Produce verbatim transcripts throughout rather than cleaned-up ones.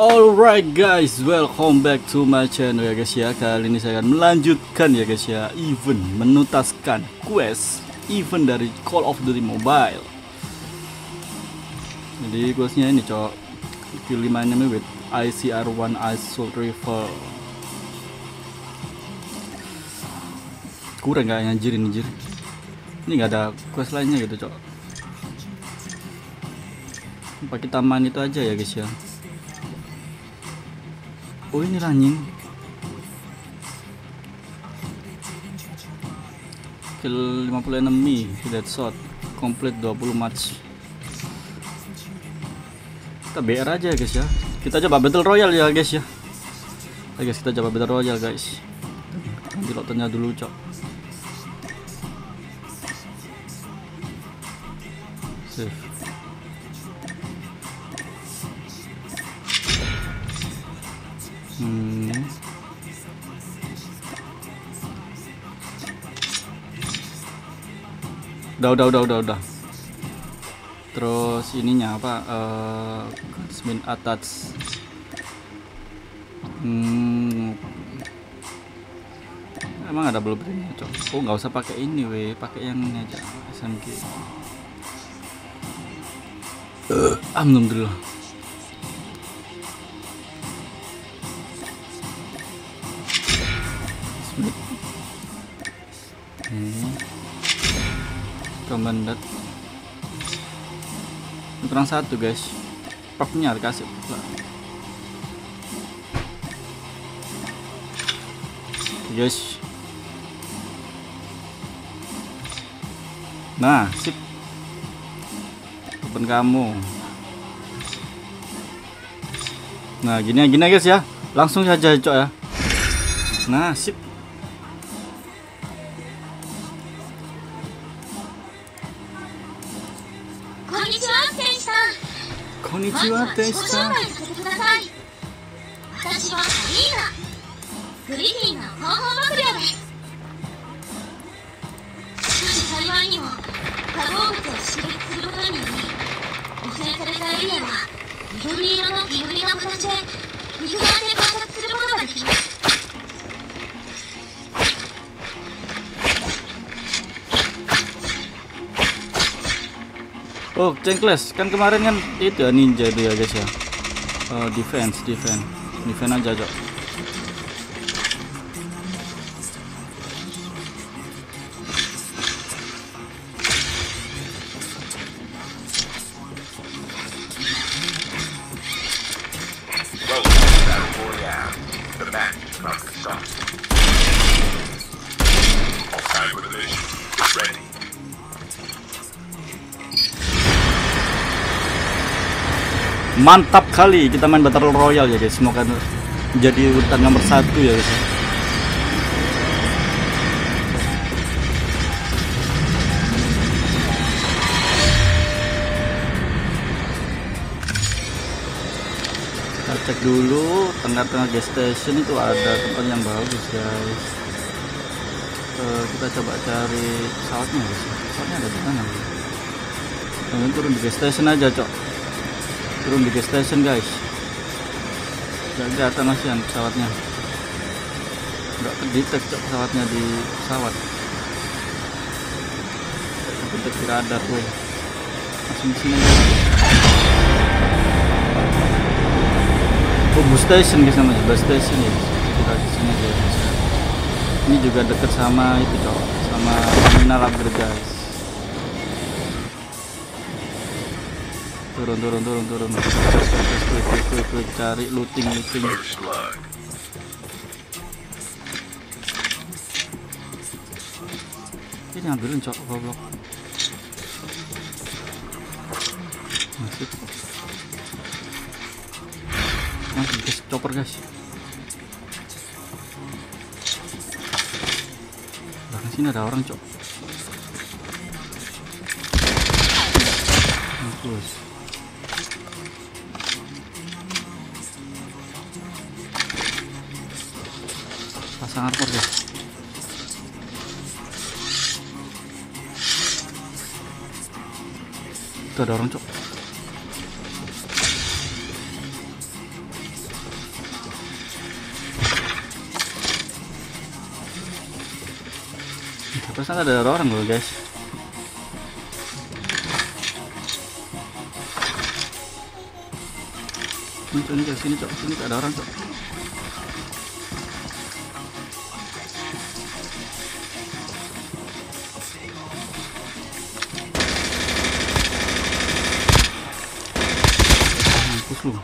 Alright guys, welcome back to my channel ya guys ya. Kali ini saya akan melanjutkan ya guys ya, event menutaskan quest event dari Call of Duty Mobile. Jadi questnya ini cok, pilih my name with I C R one Ice Sword River. Kurang gak nyanjirin anjir. Ini gak ada quest lainnya gitu cok. Pakai taman itu aja ya guys ya. Oh ini anjing. Kill lima puluh enemy, Deadshot, complete dua puluh match. Kita B R aja ya guys ya. Kita coba battle royale ya guys ya. Ya guys, kita coba battle royale guys. Ambil loternya dulu cok. Save. Hmm. Udah, udah, udah, udah, udah. Terus ininya apa? Uh, Smin attach. Hmm. Emang ada blueprintnya, cok? Oh, nggak usah pakai ini, weh. Pakai yang ini aja. S M K. Uh, Alhamdulillah. Komandat kurang satu guys, perpnya dikasih. Guys, nah sip, open kamu. Nah gini gini guys ya, langsung saja cok ya. Nah sip. Konnichiwa, Deadshot. Oh, cengkles kan kemarin kan itu ya, ninja itu ya guys ya. Uh, defense, defense, defense aja cok. Mantap kali kita main battle royale ya guys, semoga jadi urutan nomor satu ya guys. Kita cek dulu tengah-tengah gas station itu ada tempat yang bagus guys. Uh, kita coba cari pesawatnya guys, pesawatnya ada di mana? Jangan turun di gas station aja cok. Turun di gas station guys. Gak kelihatan masih pesawatnya. Gak kedetek cok pesawatnya di pesawat. Kedetek di radar gue. Langsung disini aja. Oh bus station guys, namanya bus station ya. Kita disini aja guys. Ini juga deket sama itu cok, sama terminal upgrade guys. turun turun turun turun klik klik klik klik cari looting looting ini, ambilin cok, goblok. Masih masih guys, chopper guys. Bahkan sini ada orang cok. Terus pasang armor deh. Itu ada orang cok. Terusan ada orang loh guys. Ini cok, ini cok, sini cok, sini cok, ada orang cok. Mampus lu.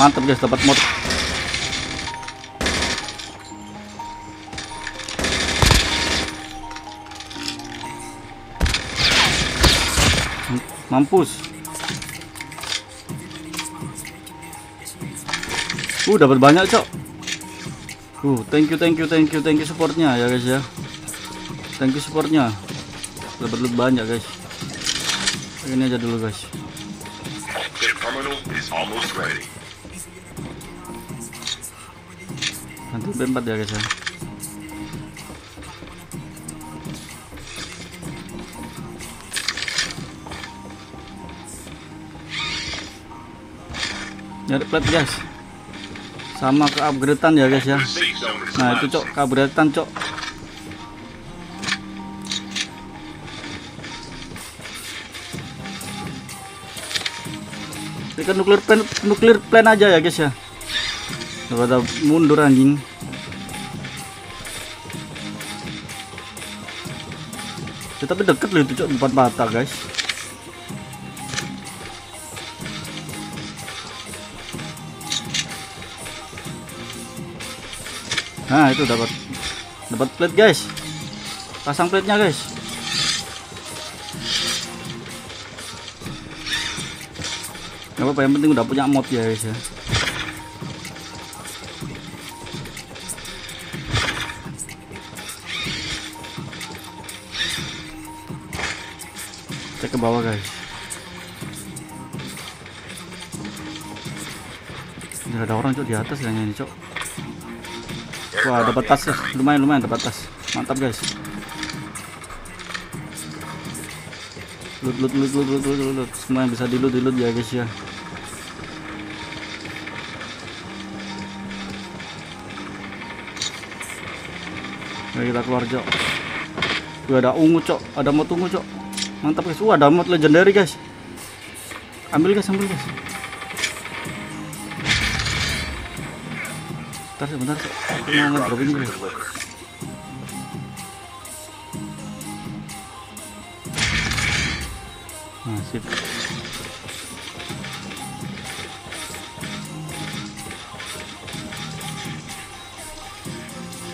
Mantap guys, dapat mod. Mampus. Uh, dapat banyak, cok. Uh, thank you, thank you, thank you, thank you supportnya ya guys ya. Thank you supportnya. Dapat lebih banyak guys. Ini aja dulu guys. The terminal is almost ready. Nanti B empat ya guys ya. Nyari plat guys. Sama ke upgradean ya guys ya. Nah itu cok, ke upgradean cok. Kita nuklir plan, nuklir plan aja ya guys ya. Coba mundur anjing. Ya, tapi deket loh itu cok, empat mata guys. Nah itu dapat, dapat plate guys. Pasang plate nya guys. Gak apa-apa, yang penting udah punya mod ya guys ya. Cek ke bawah guys. Ini ada orang cok di atas kayaknya ini cok. Wah dapat tas ya. Lumayan lumayan dapat tas. Mantap guys. Loot loot loot loot loot loot loot. Semua yang bisa di loot di loot ya guys ya. Nah, kita keluar cok. Wih, ada ungu cok. Ada mau tunggu cok. Mantap guys, wah ada mod legendary guys. Ambil guys, ambil guys. Bentar sebentar, aku mau ngedropin guys. Nah sip.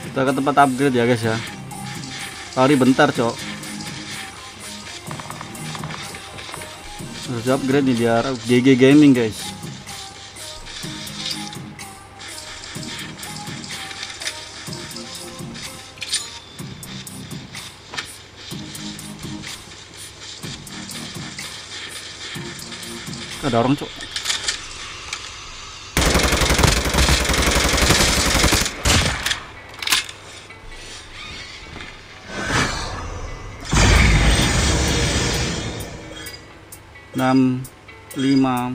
Kita ke tempat upgrade ya guys ya. Lari bentar cok. Harus upgrade nih biar G G Gaming guys. Ada orang cok. enam lima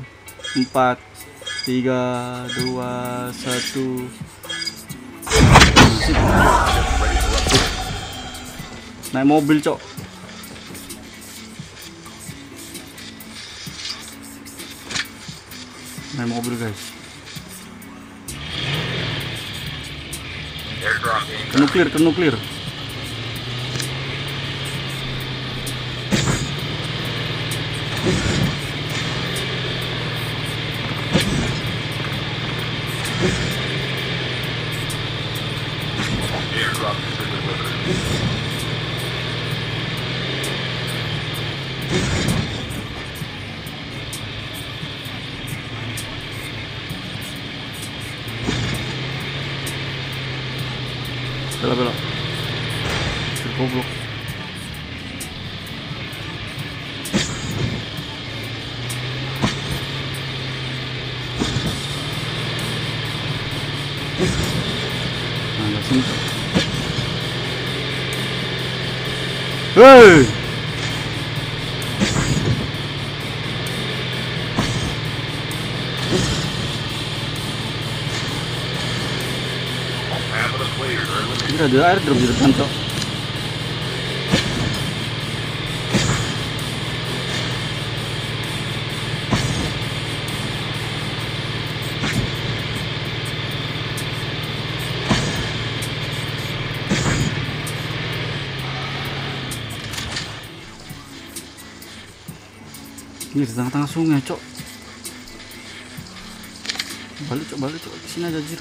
empat tiga dua satu. Naik mobil cok. Naik mobil guys. Kenuklir, kenuklir. Belok-belok. Goblok. Hei. Gila, ada airdrop di depan, Cok. Ini di tengah-tengah sungai, Cok. Balik, Cok, balik, Cok. Sini aja, Jir.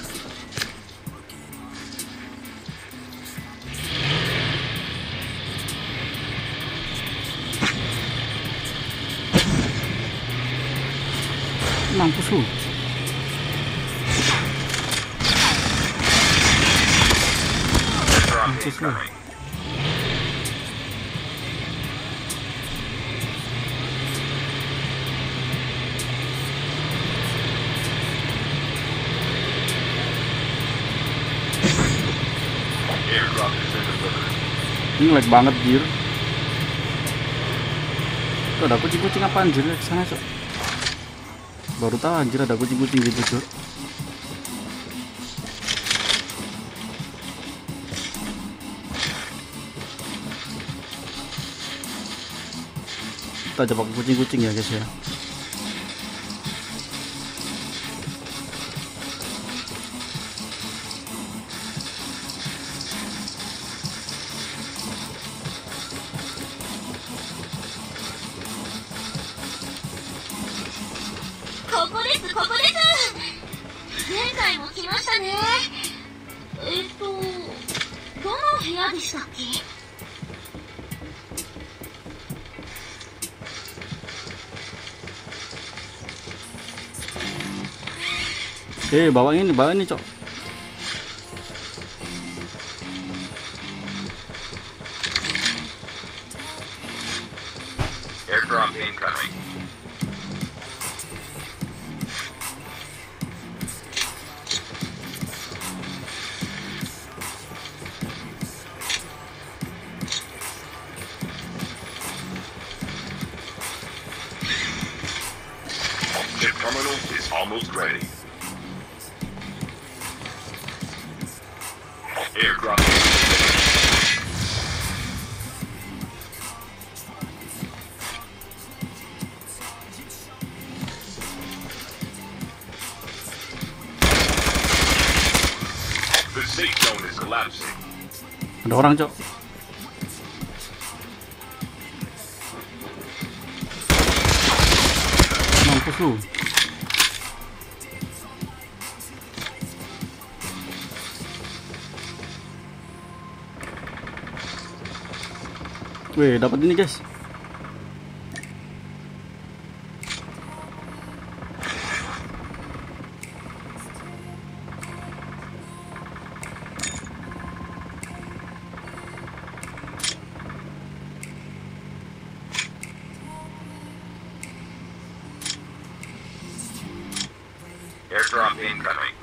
Mampus lu. Mampus lu. Ini lag banget, Jir. Tuh, ada kucing-kucing apaan, Jir? Kesana, Cok. Baru tahu anjir ada kucing-kucing gitu, Cok. Kita aja pakai kucing-kucing ya, guys ya. Eh, bawa ini, bawa ini, Cok. Airdrop incoming. The terminal is almost ready. Ada orang, Cok. Mampus lu. Weh, dapat ini, guys. Airdrop incoming.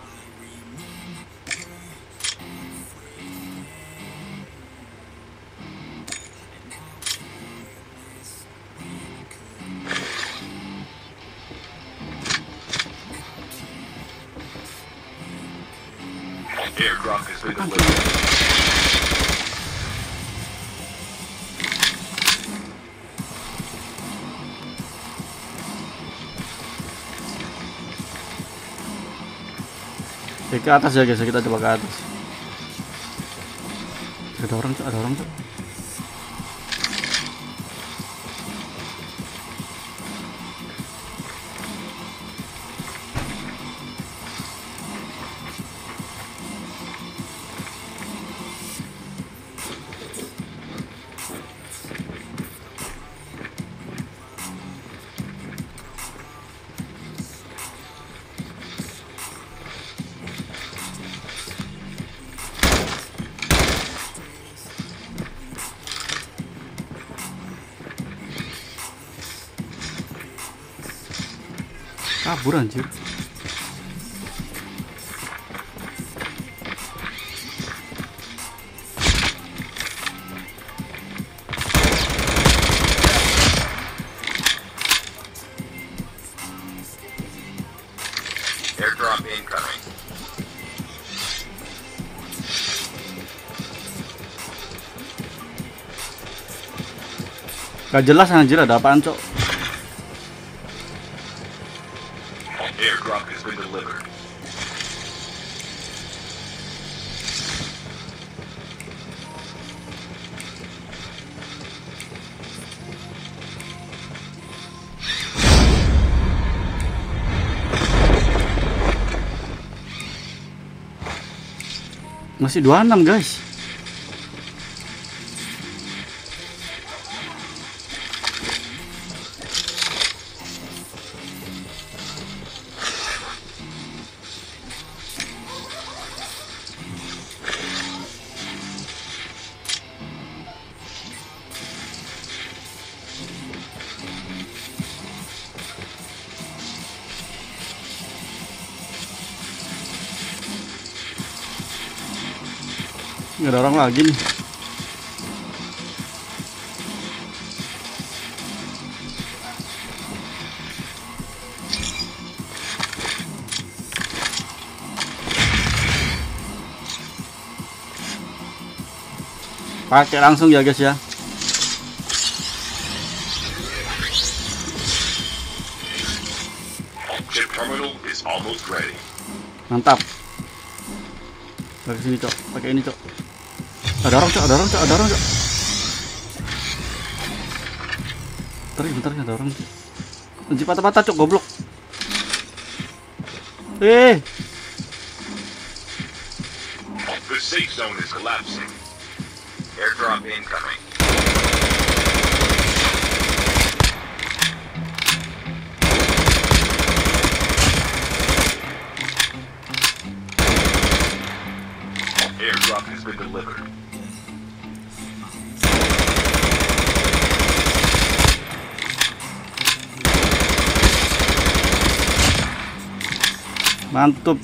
Airdrop is delivered. Oke, ke atas ya, guys. Kita coba ke atas. Ada orang, Cok. Ada orang, Cok. Kabur, anjir. Airdrop incoming. Gak jelas anjir ada apaan cok. Airdrop has been delivered. Masih dua puluh enam guys. Nggak ada orang lagi nih. Pakai langsung ya guys ya. Mantap. Pakai sini cok, pakai ini cok. Ada orang cok, ada orang cok, ada orang cok. Bentar, bentar ada orang. Anjir patah-patah cok, goblok. Eh. The safe zone is collapsing. Airdrop incoming. Airdrop has been delivered. Mantap.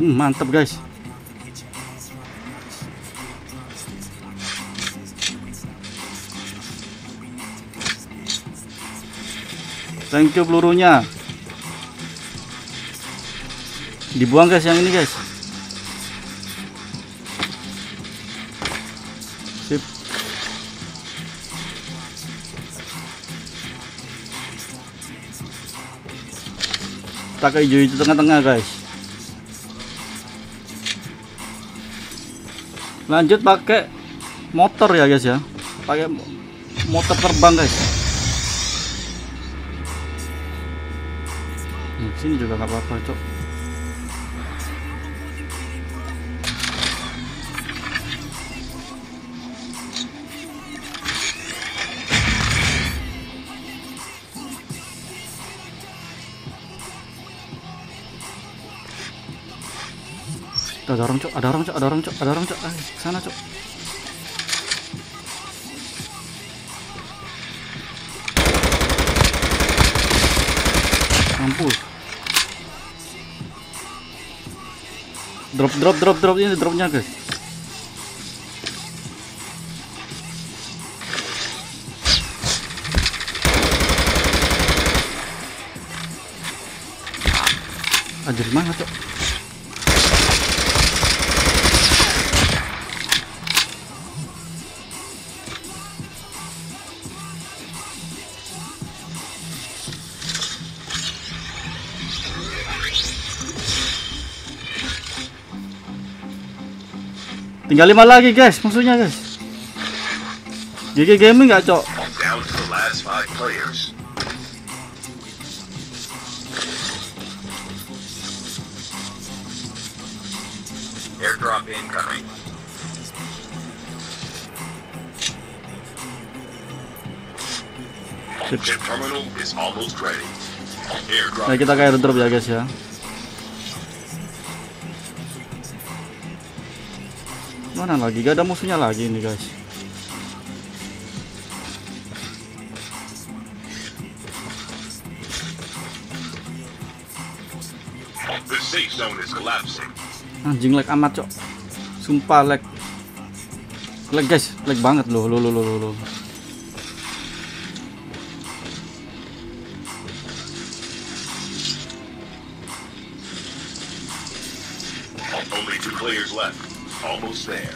Hmm, mantap guys. Thank you pelurunya. Dibuang guys yang ini guys. Sip. Pakai hijau itu tengah-tengah guys. Lanjut pakai motor ya guys ya. Pakai motor terbang guys. Nah, sini juga nggak apa-apa cok. Ada orang cok, ada orang cok, ada orang cok, ada orang cok, eh, sana cok. Mampus. Drop, drop, drop, drop ini dropnya guys. Anjir mana cok? Tinggal lima lagi guys, musuhnya guys. G G Gaming gak cok? Airdrop incoming. Nah, kita ke airdrop ya guys ya. Mana lagi? Gak ada musuhnya lagi ini guys. Anjing lag amat cok. Sumpah lag. Lag guys, lag banget loh, loh, loh, loh, loh. Only two players left. Almost there.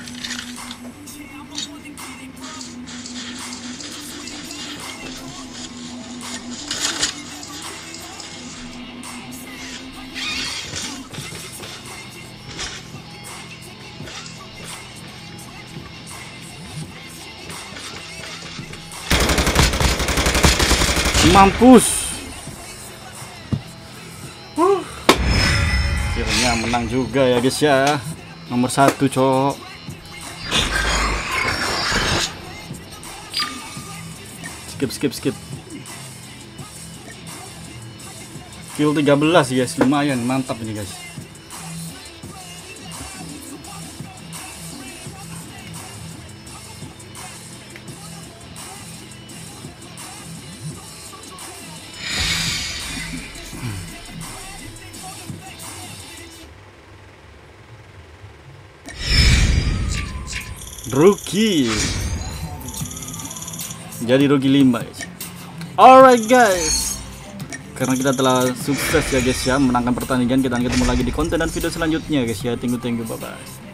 Mampus, uh. Akhirnya menang juga ya guys ya. Nomor satu cowok. Skip skip skip. Kill tiga belas guys, lumayan mantap ini guys. Rugi, jadi rugi lima guys. Alright guys, karena kita telah sukses ya guys ya menangkan pertandingan, kita akan ketemu lagi di konten dan video selanjutnya guys ya. Thank you thank you, bye bye.